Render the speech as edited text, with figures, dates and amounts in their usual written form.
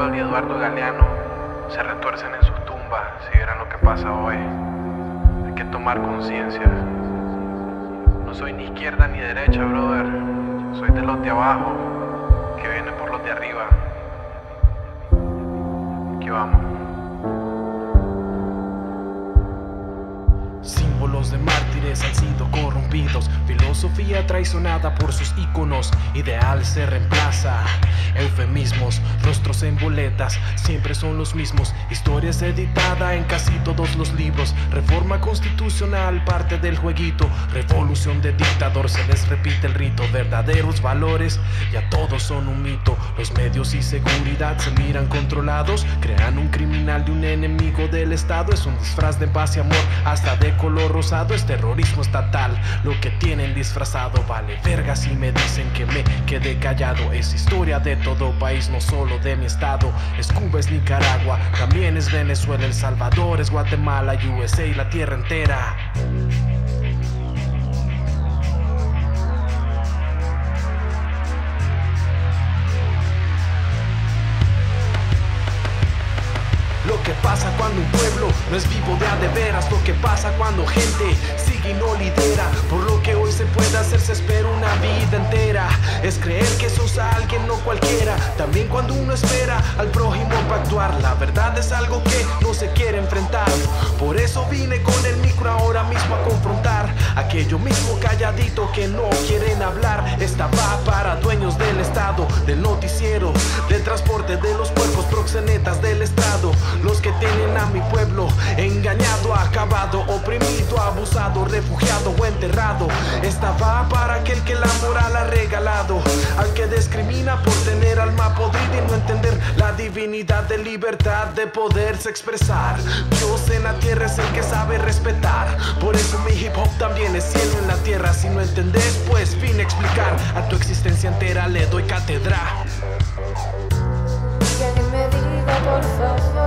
Orwell y Eduardo Galeano se retuercen en sus tumbas si vieran lo que pasa hoy. Hay que tomar conciencia. No soy ni izquierda ni derecha, brother. Soy de los de abajo, que viene por los de arriba. Aquí vamos. Símbolos de mártires han sido corrompidos, filosofía traicionada por sus íconos, ideal se reemplaza, eufemismos, rostros en boletas, siempre son los mismos, historias editadas en casi todos los libros, reforma constitucional parte del jueguito, revolución de dictador, se les repite el rito, verdaderos valores ya todos son un mito, los medios y seguridad se miran controlados, crean un criminal de un enemigo del Estado, es un disfraz de paz y amor, hasta de color rosado, es terrorismo estatal lo que tienen disfrazado, vale verga si me dicen que me quedé callado, es historia de todo país, no solo de mi estado, es Cuba, es Nicaragua, también es Venezuela, El Salvador, es Guatemala, USA, la tierra entera. Lo que pasa cuando un pueblo no es vivo de a de veras, lo que pasa cuando gente sigue y no lidera, por lo que hoy se puede hacer se espera una vida entera, es creer que sos alguien no cualquiera, también cuando uno espera al prójimo para actuar, la verdad es algo que no se quiere enfrentar, por eso vine con el micro ahora mismo a confrontar aquello mismo calladito que no quieren hablar, esta va para dueños del Estado, del noticiero, del transporte de los cuerpos, proxenetas del Estado, los que tienen a mi pueblo engañado, acabado, oprimido, abusado, refugiado o enterrado. Esta va para aquel que la moral ha regalado, al que discrimina por tener alma podrida y no entender la divinidad de libertad de poderse expresar. Dios en la tierra es el que sabe respetar, por eso mi hip hop también es cielo en la tierra. Si no entendés, pues vine a explicar, a tu existencia entera le doy cátedra. Que alguien me diga, por favor.